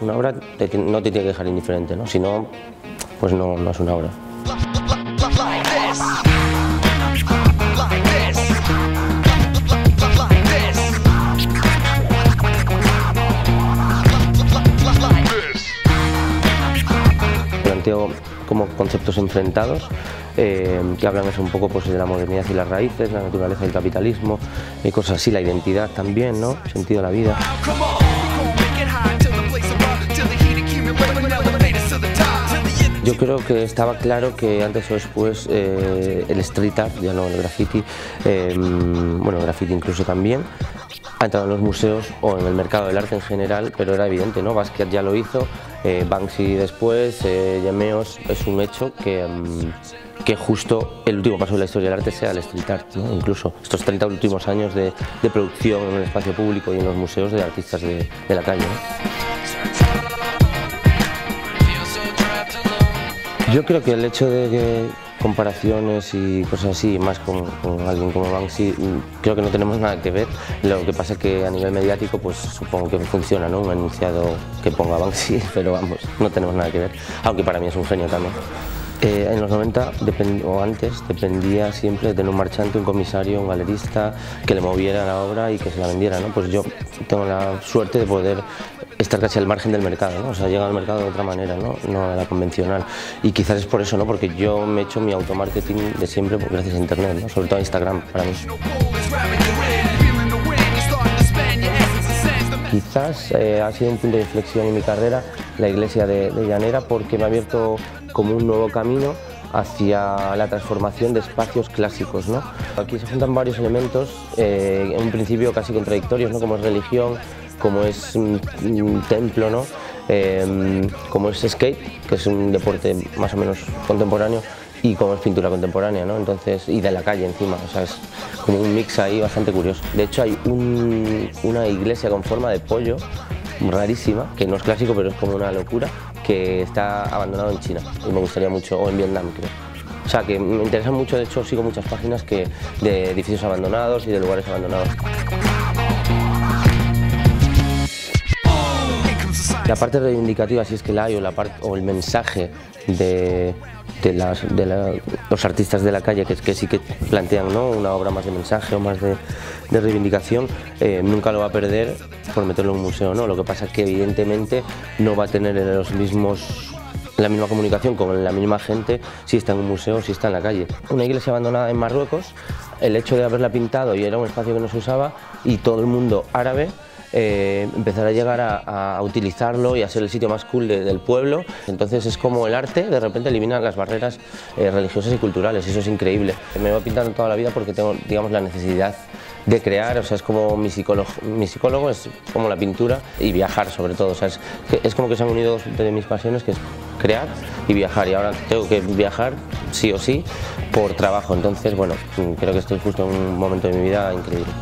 Una obra no te tiene que dejar indiferente, ¿no? Si no, pues no es una obra. Planteo como conceptos enfrentados que hablan eso un poco pues, de la modernidad y las raíces, la naturaleza del capitalismo y cosas así, la identidad también, ¿no? El sentido de la vida. Yo creo que estaba claro que antes o después el street art, ya no el graffiti, bueno, el graffiti incluso también, ha entrado en los museos o en el mercado del arte en general, pero era evidente, ¿no? Basquiat ya lo hizo, Banksy después, Yameos, es un hecho que justo el último paso de la historia del arte sea el street art, ¿no? Incluso estos 30 últimos años de producción en el espacio público y en los museos de artistas de la calle, ¿no? Yo creo que el hecho de que comparaciones y cosas así, más con alguien como Banksy, creo que no tenemos nada que ver. Lo que pasa es que a nivel mediático, pues supongo que funciona, ¿no? Un enunciado que ponga Banksy, pero vamos, no tenemos nada que ver. Aunque para mí es un genio también. En los 90, o antes, dependía siempre de tener un marchante, un comisario, un galerista, que le moviera la obra y que se la vendiera, ¿no? Pues yo tengo la suerte de poder estar casi al margen del mercado, ¿no? O sea, llega al mercado de otra manera, ¿no? No a la convencional. Y quizás es por eso, ¿no? Porque yo me he hecho mi automarketing de siempre gracias a internet, ¿no? Sobre todo a Instagram, para mí. Quizás ha sido un punto de inflexión en mi carrera la iglesia de Llanera, porque me ha abierto como un nuevo camino hacia la transformación de espacios clásicos, ¿no? Aquí se juntan varios elementos, en un principio casi contradictorios, ¿no? Como es religión, como es un templo, ¿no? Como es skate, que es un deporte más o menos contemporáneo, y como es pintura contemporánea, ¿no? Entonces, y de la calle encima, o sea, es como un mix ahí bastante curioso. De hecho, hay una iglesia con forma de pollo, rarísima, que no es clásico, pero es como una locura, que está abandonado en China, y me gustaría mucho, o en Vietnam, creo. O sea, que me interesan mucho, de hecho, sigo muchas páginas que de edificios abandonados y de lugares abandonados. La parte reivindicativa, si es que la hay, o el mensaje de los artistas de la calle, que sí que plantean, ¿no? Una obra más de mensaje o más de reivindicación, nunca lo va a perder por meterlo en un museo, ¿no? Lo que pasa es que evidentemente no va a tener la misma comunicación con la misma gente si está en un museo o si está en la calle. Una iglesia abandonada en Marruecos, el hecho de haberla pintado y era un espacio que no se usaba y todo el mundo árabe, empezar a llegar a utilizarlo y a ser el sitio más cool del pueblo. Entonces es como el arte de repente elimina las barreras religiosas y culturales, eso es increíble. Me voy pintando toda la vida porque tengo, digamos, la necesidad de crear, o sea, es como mi psicólogo es como la pintura y viajar sobre todo, o sea, es como que se han unido dos de mis pasiones, que es crear y viajar, y ahora tengo que viajar sí o sí por trabajo, entonces bueno, creo que estoy justo en un momento de mi vida increíble.